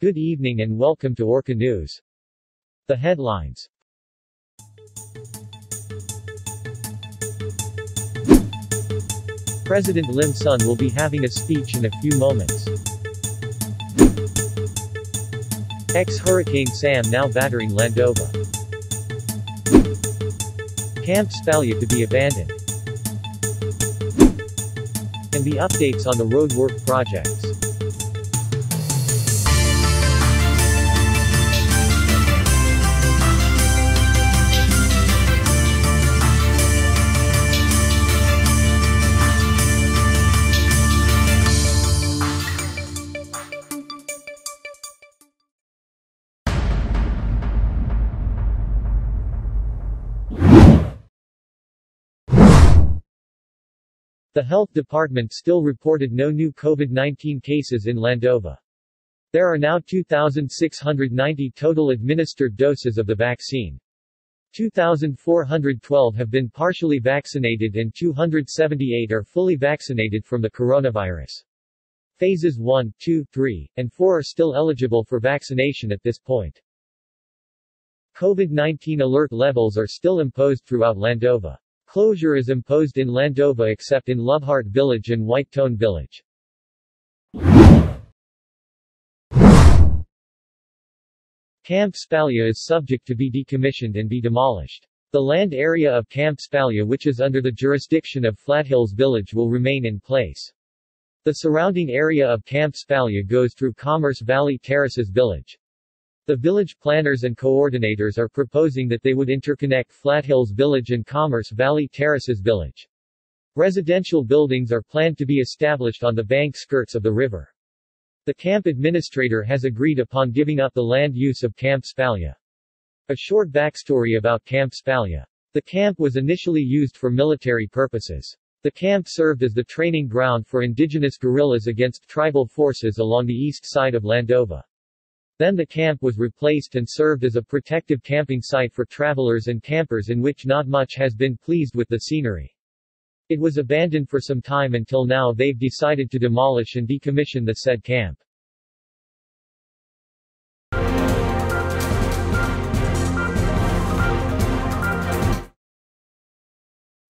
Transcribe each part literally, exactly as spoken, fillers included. Good evening and welcome to Orca News. The headlines. President Lim Sun will be having a speech in a few moments. Ex-Hurricane Sam now battering Landova. Camp Spalia to be abandoned. And the updates on the road work projects. The health department still reported no new COVID nineteen cases in Landova. There are now two thousand six hundred ninety total administered doses of the vaccine. two thousand four hundred twelve have been partially vaccinated and two hundred seventy-eight are fully vaccinated from the coronavirus. Phases one, two, three, and four are still eligible for vaccination at this point. COVID nineteen alert levels are still imposed throughout Landova. Closure is imposed in Landova except in Loveheart Village and Whitetone Village. Camp Spalia is subject to be decommissioned and be demolished. The land area of Camp Spalia, which is under the jurisdiction of Flat Hills Village, will remain in place. The surrounding area of Camp Spalia goes through Commerce Valley Terraces Village. The village planners and coordinators are proposing that they would interconnect Flat Hills Village and Commerce Valley Terraces Village. Residential buildings are planned to be established on the bank skirts of the river. The camp administrator has agreed upon giving up the land use of Camp Spalia. A short backstory about Camp Spalia. The camp was initially used for military purposes. The camp served as the training ground for indigenous guerrillas against tribal forces along the east side of Landova. Then the camp was replaced and served as a protective camping site for travelers and campers, in which not much has been pleased with the scenery. It was abandoned for some time until now they've decided to demolish and decommission the said camp.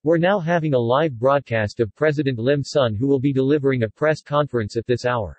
We're now having a live broadcast of President Lim Sun, who will be delivering a press conference at this hour.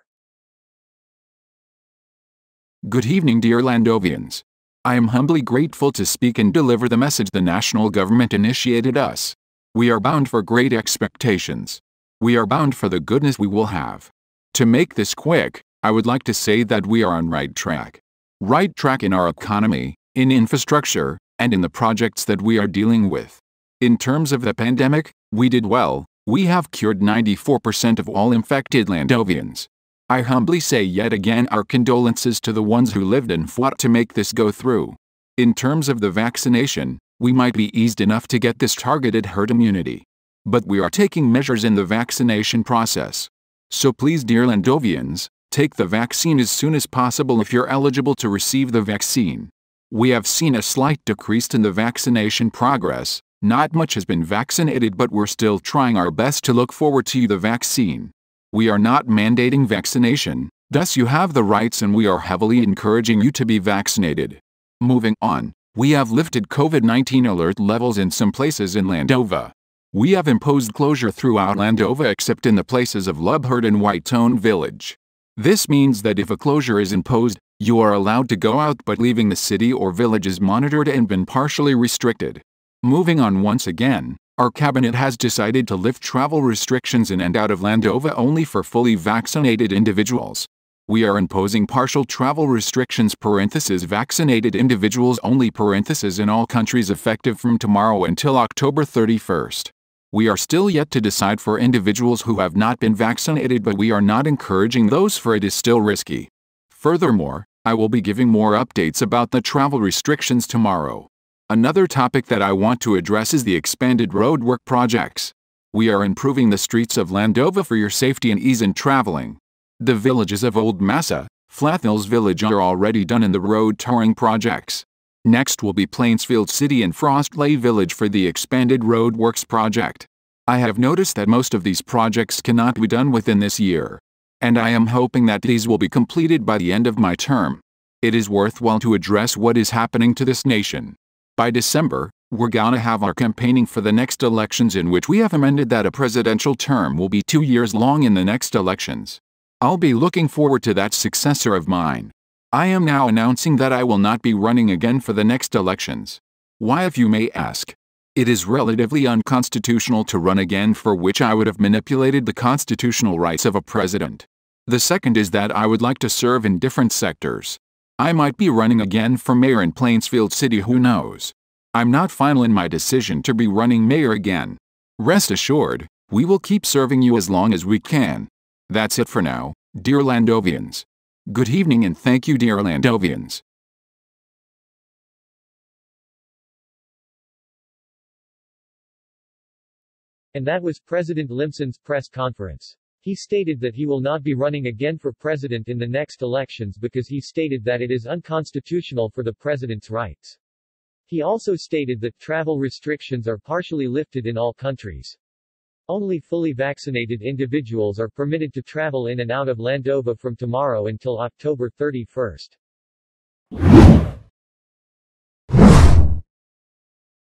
Good evening, dear Landovians. I am humbly grateful to speak and deliver the message the national government initiated us. We are bound for great expectations. We are bound for the goodness we will have. To make this quick, I would like to say that we are on right track. Right track in our economy, in infrastructure, and in the projects that we are dealing with. In terms of the pandemic, we did well. We have cured ninety-four percent of all infected Landovians. I humbly say yet again our condolences to the ones who lived and fought to make this go through. In terms of the vaccination, we might be eased enough to get this targeted herd immunity. But we are taking measures in the vaccination process. So please, dear Landovians, take the vaccine as soon as possible if you're eligible to receive the vaccine. We have seen a slight decrease in the vaccination progress. Not much has been vaccinated, but we're still trying our best to look forward to the vaccine. We are not mandating vaccination, thus you have the rights and we are heavily encouraging you to be vaccinated. Moving on, we have lifted COVID nineteen alert levels in some places in Landova. We have imposed closure throughout Landova except in the places of Loveheart and Whitetone Village. This means that if a closure is imposed, you are allowed to go out, but leaving the city or village is monitored and been partially restricted. Moving on once again. Our cabinet has decided to lift travel restrictions in and out of Landova only for fully vaccinated individuals. We are imposing partial travel restrictions parentheses vaccinated individuals only parentheses in all countries effective from tomorrow until October thirty-first. We are still yet to decide for individuals who have not been vaccinated, but we are not encouraging those for it is still risky. Furthermore, I will be giving more updates about the travel restrictions tomorrow. Another topic that I want to address is the expanded roadwork projects. We are improving the streets of Landova for your safety and ease in traveling. The villages of Old Massa, Flat Hills Village are already done in the road tarring projects. Next will be Plainsfield City and Frostleigh Village for the expanded roadworks project. I have noticed that most of these projects cannot be done within this year. and I am hoping that these will be completed by the end of my term. It is worthwhile to address what is happening to this nation. By December, we're gonna have our campaigning for the next elections, in which we have amended that a presidential term will be two years long in the next elections. I'll be looking forward to that successor of mine. I am now announcing that I will not be running again for the next elections. Why, if you may ask? It is relatively unconstitutional to run again, for which I would have manipulated the constitutional rights of a president. The second is that I would like to serve in different sectors. I might be running again for mayor in Plainsfield City, who knows? I'm not final in my decision to be running mayor again. Rest assured, we will keep serving you as long as we can. That's it for now, dear Landovians. Good evening and thank you, dear Landovians. And that was President Lim Sun's press conference. He stated that he will not be running again for president in the next elections because he stated that it is unconstitutional for the president's rights. He also stated that travel restrictions are partially lifted in all countries. Only fully vaccinated individuals are permitted to travel in and out of Landova from tomorrow until October thirty-first.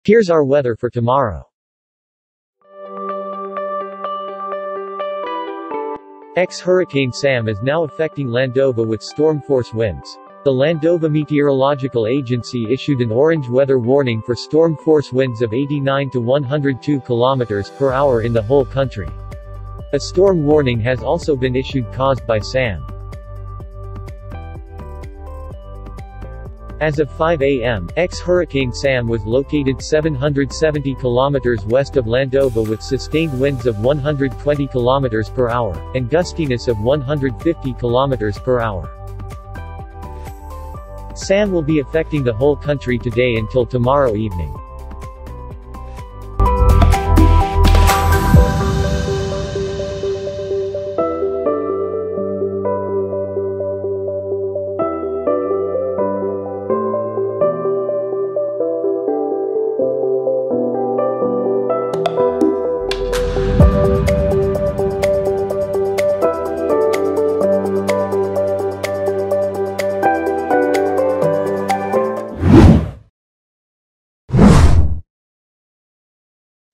Here's our weather for tomorrow. Ex-Hurricane Sam is now affecting Landova with storm-force winds. The Landova Meteorological Agency issued an orange weather warning for storm-force winds of eighty-nine to one hundred two kilometers per hour in the whole country. A storm warning has also been issued caused by Sam. As of five A M, ex-Hurricane Sam was located seven hundred seventy kilometers west of Landova with sustained winds of one hundred twenty kilometers per hour, and gustiness of one hundred fifty kilometers per hour. Sam will be affecting the whole country today until tomorrow evening.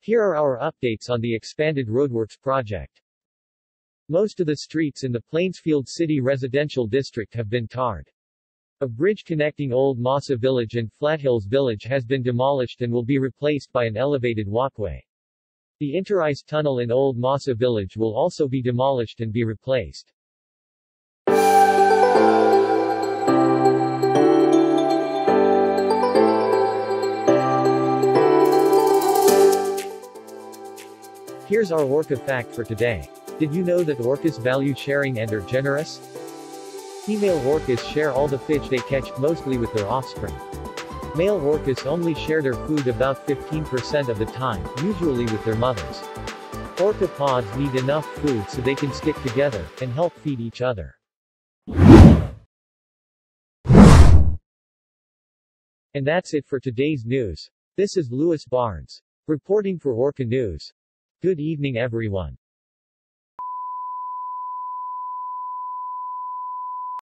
Here are our updates on the expanded roadworks project. Most of the streets in the Plainsfield City residential district have been tarred. A bridge connecting Old Massa Village and Flat Hills Village has been demolished and will be replaced by an elevated walkway. The Interice Tunnel in Old Massa Village will also be demolished and be replaced. Here's our Orca fact for today. Did you know that orcas value sharing and are generous? Female orcas share all the fish they catch, mostly with their offspring. Male orcas only share their food about fifteen percent of the time, usually with their mothers. Orca pods need enough food so they can stick together, and help feed each other. And that's it for today's news. This is Lewis Barnes, reporting for Orca News. Good evening, everyone.